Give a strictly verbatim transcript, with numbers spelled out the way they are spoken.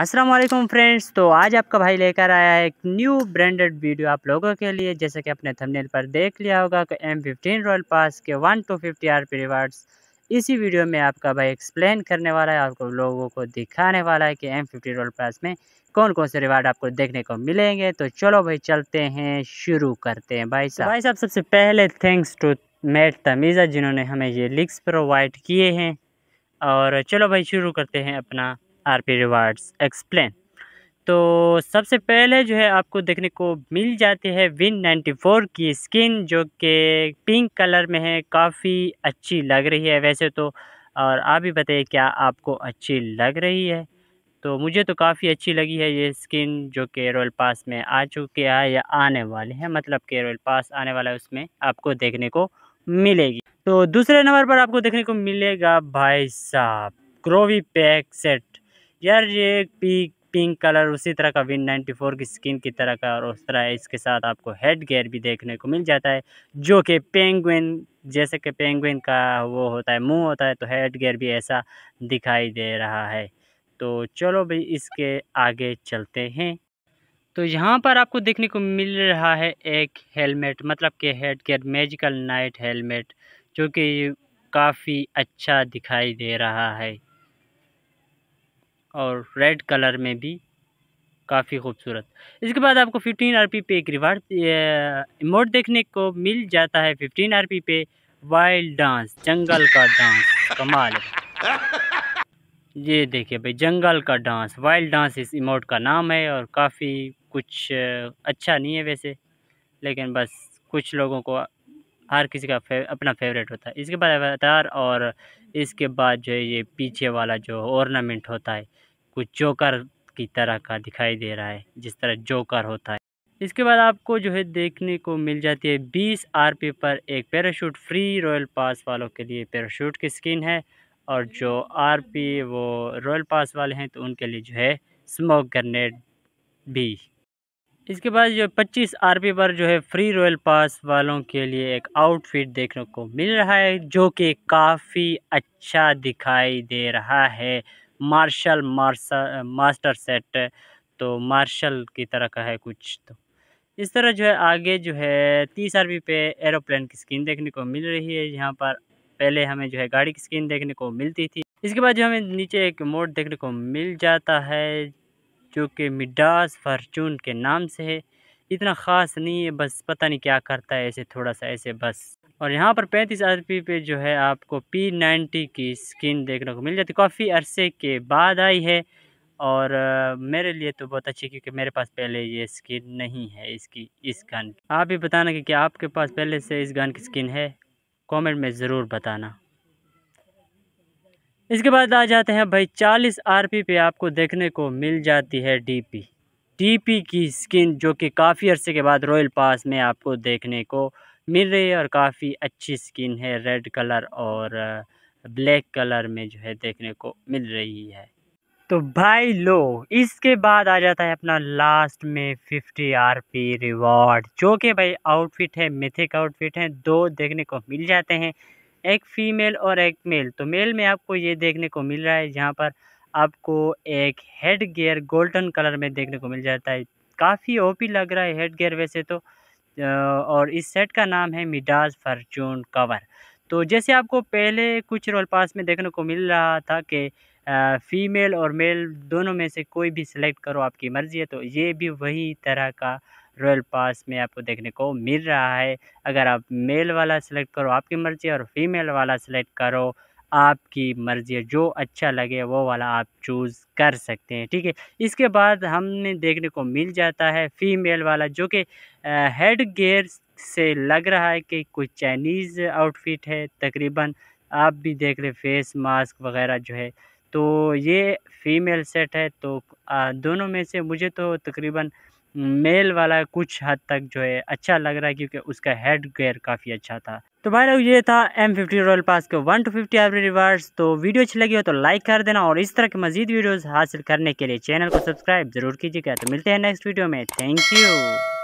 अस्सलाम वालेकुम फ्रेंड्स। तो आज आपका भाई लेकर आया है एक न्यू ब्रांडेड वीडियो आप लोगों के लिए। जैसे कि अपने थंबनेल पर देख लिया होगा कि एम फिफ्टीन रॉयल पास के one to fifty R P rewards इसी वीडियो में आपका भाई एक्सप्लेन करने वाला है, आपको लोगों को दिखाने वाला है कि एम फिफ्टीन रॉयल पास में कौन कौन से रिवार्ड आपको देखने को मिलेंगे। तो चलो भाई चलते हैं, शुरू करते हैं भाई साहब। तो भाई साहब सबसे पहले थैंक्स टू मैड तमीज़ा जिन्होंने हमें ये लिंक्स प्रोवाइड किए हैं। और चलो भाई शुरू करते हैं अपना आरपी रिवार्ड्स एक्सप्लेन। तो सबसे पहले जो है आपको देखने को मिल जाती है विन नाइन्टी फोर की स्किन, जो कि पिंक कलर में है, काफ़ी अच्छी लग रही है वैसे तो। और आप भी बताइए क्या आपको अच्छी लग रही है? तो मुझे तो काफ़ी अच्छी लगी है ये स्किन, जो कि रॉयल पास में आ चुकी है या आने वाले हैं, मतलब कि रॉयल पास आने वाला है उसमें आपको देखने को मिलेगी। तो दूसरे नंबर पर आपको देखने को मिलेगा भाई साहब क्रोवी पैक सेट। यार ये पिंक पिंक कलर उसी तरह का विन नाइन्टी फोर की स्किन की तरह का, और उस तरह इसके साथ आपको हेड गेयर भी देखने को मिल जाता है, जो कि पेंगुइन, जैसे कि पेंगुइन का वो होता है मुंह होता है, तो हेड गेयर भी ऐसा दिखाई दे रहा है। तो चलो भाई इसके आगे चलते हैं। तो यहाँ पर आपको देखने को मिल रहा है एक हेलमेट, मतलब कि head gear magical knight helmet, जो कि काफ़ी अच्छा दिखाई दे रहा है और रेड कलर में भी काफ़ी खूबसूरत। इसके बाद आपको फिफ्टीन आरपी पे एक रिवार्ड इमोट देखने को मिल जाता है, फिफ्टीन आरपी पे वाइल्ड डांस, जंगल का डांस। कमाल है, ये देखिए भाई जंगल का डांस, वाइल्ड डांस इस इमोट का नाम है। और काफ़ी कुछ अच्छा नहीं है वैसे, लेकिन बस कुछ लोगों को, हर किसी का फे, अपना फेवरेट होता है। इसके बाद अवतार, और इसके बाद जो है ये पीछे वाला जो ऑर्नामेंट होता है कुछ जोकर की तरह का दिखाई दे रहा है, जिस तरह जोकर होता है। इसके बाद आपको जो है देखने को मिल जाती है बीस आरपी पर एक पैराशूट फ्री, रॉयल पास वालों के लिए पैराशूट की स्किन है। और जो आरपी वो रॉयल पास वाले हैं तो उनके लिए जो है स्मोक ग्रेनेड भी। इसके बाद जो पच्चीस आरपी पर जो है फ्री रॉयल पास वालों के लिए एक आउटफिट देखने को मिल रहा है, जो कि काफ़ी अच्छा दिखाई दे रहा है, मार्शल मार्शल मास्टर सेट, तो मार्शल की तरह का है कुछ। तो इस तरह जो है आगे जो है तीस आरपी पे एरोप्लेन की स्किन देखने को मिल रही है। यहाँ पर पहले हमें जो है गाड़ी की स्किन देखने को मिलती थी। इसके बाद जो हमें नीचे एक मोड देखने को मिल जाता है, जो कि मिडास फॉर्चून के नाम से है, इतना ख़ास नहीं है, बस पता नहीं क्या करता है, ऐसे थोड़ा सा ऐसे बस। और यहाँ पर पैंतीस आरपी पे जो है आपको पी नाइन्टी की स्किन देखने को मिल जाती है, काफ़ी अरसे के बाद आई है। और आ, मेरे लिए तो बहुत अच्छी, क्योंकि मेरे पास पहले ये स्किन नहीं है इसकी, इस गन। आप भी बताना कि क्या आपके पास पहले से इस गन की स्किन है, कॉमेंट में ज़रूर बताना। इसके बाद आ जाते हैं भाई चालीस आरपी पे आपको देखने को मिल जाती है डीपी डीपी की स्किन, जो कि काफ़ी अरसे के बाद रॉयल पास में आपको देखने को मिल रही है। और काफ़ी अच्छी स्किन है, रेड कलर और ब्लैक कलर में जो है देखने को मिल रही है। तो भाई लोग इसके बाद आ जाता है अपना लास्ट में फिफ्टी आरपी रिवॉर्ड, जो कि भाई आउटफिट है, मिथिक आउटफिट है, दो देखने को मिल जाते हैं, एक फ़ीमेल और एक मेल। तो मेल में आपको ये देखने को मिल रहा है, जहाँ पर आपको एक हेड गियर गोल्डन कलर में देखने को मिल जाता है, काफ़ी ओपी लग रहा है हेड गियर वैसे तो। और इस सेट का नाम है मिडास फॉर्चून कवर। तो जैसे आपको पहले कुछ रोल पास में देखने को मिल रहा था कि फ़ीमेल और मेल दोनों में से कोई भी सिलेक्ट करो, आपकी मर्ज़ी है, तो ये भी वही तरह का रॉयल पास में आपको देखने को मिल रहा है। अगर आप मेल वाला सिलेक्ट करो आपकी मर्ज़ी, और फीमेल वाला सिलेक्ट करो आपकी मर्ज़ी है, जो अच्छा लगे वो वाला आप चूज़ कर सकते हैं, ठीक है। इसके बाद हमने देखने को मिल जाता है फीमेल वाला, जो कि हेड गियर से लग रहा है कि कोई चाइनीज़ आउटफिट है तकरीबन, आप भी देख रहे फेस मास्क वगैरह जो है। तो ये फ़ीमेल सेट है, तो दोनों में से मुझे तो तकरीबन मेल वाला कुछ हद तक जो है अच्छा लग रहा है, क्योंकि उसका हेड गियर काफ़ी अच्छा था। तो भाई लोग ये था एम फिफ्टी रॉयल पास के one to fifty RP rewards. तो वीडियो अच्छी लगी हो तो लाइक कर देना, और इस तरह के मज़ीद वीडियोस हासिल करने के लिए चैनल को सब्सक्राइब ज़रूर कीजिएगा। तो मिलते हैं नेक्स्ट वीडियो में, थैंक यू।